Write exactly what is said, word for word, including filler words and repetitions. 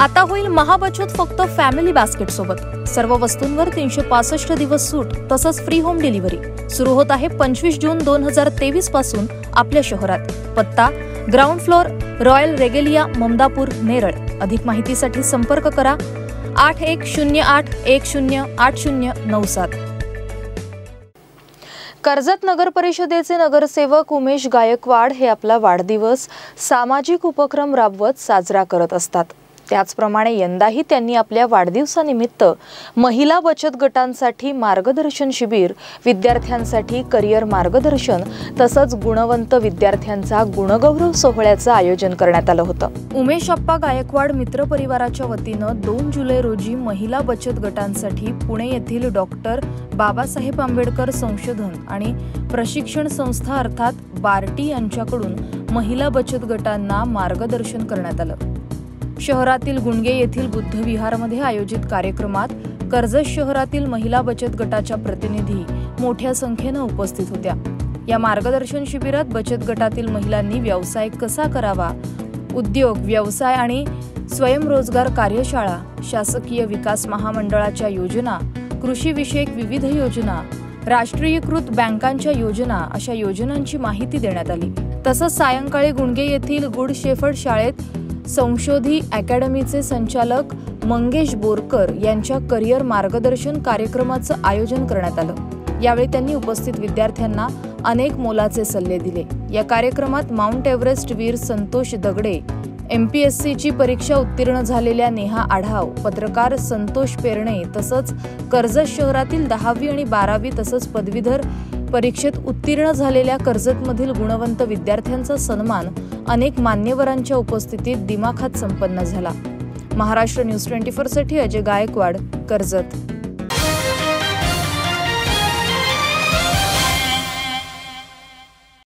आता होईल महाबचत फक्त फॅमिली बास्केट सोबत। सर्व वस्तूंवर तीनशे पासष्ट दिवस सूट तसंच फ्री होम डिलिव्हरी सुरू होत आहे पंचवीस जून दोन हजार तेवीस पासून आपल्या शहरात। पत्ता ground floor Royal Regalia Mamdapur Neral. अधिक माहितीसाठी संपर्क करा आठ एक शून्य आठ एक शून्य आठ शून्य नऊ सात। कर्जत नगर परिषदेचे नगरसेवक उमेश गायकवाड हे आपला वाढदिवस सामाजिक उपक्रम राबवत साजरा करत असतात। त्याचप्रमाणे यंदाही त्यांनी आपल्या वाढदिवसानिमित्त महिला बचत गटांसाठी मार्गदर्शन शिबिर, विद्यार्थ्यांसाठी करिअर मार्गदर्शन तसंच गुणवंत विद्यार्थ्यांचा गुणगौरव सोहळ्याचं आयोजन करण्यात आलं होतं। उमेश अप्पा गायकवाड मित्र परिवाराच्या वतीनं दोन जुलै रोजी महिला बचत गटांसाठी पुणे येथील डॉ बाबासाहेब आंबेडकर संशोधन आणि प्रशिक्षण संस्था अर्थात बारटी यांच्याकडून महिला बचत गटांना मार्गदर्शन करण्यात आलं। शहरातील गुंडगे येथील बुद्ध विहारमध्ये आयोजित कार्यक्रमात कर्जत शहरातील महिला बचत गटाच्या प्रतिनिधी मोठ्या संख्येने उपस्थित होत्या। या मार्गदर्शन शिबिरात बचत गटातील महिलांनी व्यवसाय कसा करावा, उद्योग व्यवसाय आणि स्वयंरोजगार कार्यशाळा, शासकीय विकास महामंडळाच्या योजना, कृषीविषयक विविध योजना, राष्ट्रीयकृत बँकांच्या योजना अशा योजनांची माहिती देण्यात आली। तसंच सायंकाळी गुंडगे येथील गुड शेफर्ड शाळेत संशोधी अकॅडमीचे संचालक मंगेश बोरकर यांच्या करिअर मार्गदर्शन कार्यक्रमाचं आयोजन करण्यात आलं। यावेळी त्यांनी उपस्थित विद्यार्थ्यांना अनेक मोलाचे सल्ले दिले। या कार्यक्रमात माउंट एव्हरेस्ट वीर संतोष दगड़े, एमपीएससीची परीक्षा उत्तीर्ण झालेल्या नेहा आढ़ाव, पत्रकार संतोष पेरणे तसंच कर्जत शहरातील दहावी आणि बारावी तसंच पदवीधर परीक्षेत उत्तीर्ण झालेल्या कर्जतमधील गुणवंत विद्यार्थ्यांचा सन्मान अनेक मान्यवरांच्या उपस्थितीत दिमाखात संपन्न झाला। महाराष्ट्र न्यूज चोवीस साठी अजय गायकवाड, कर्जत।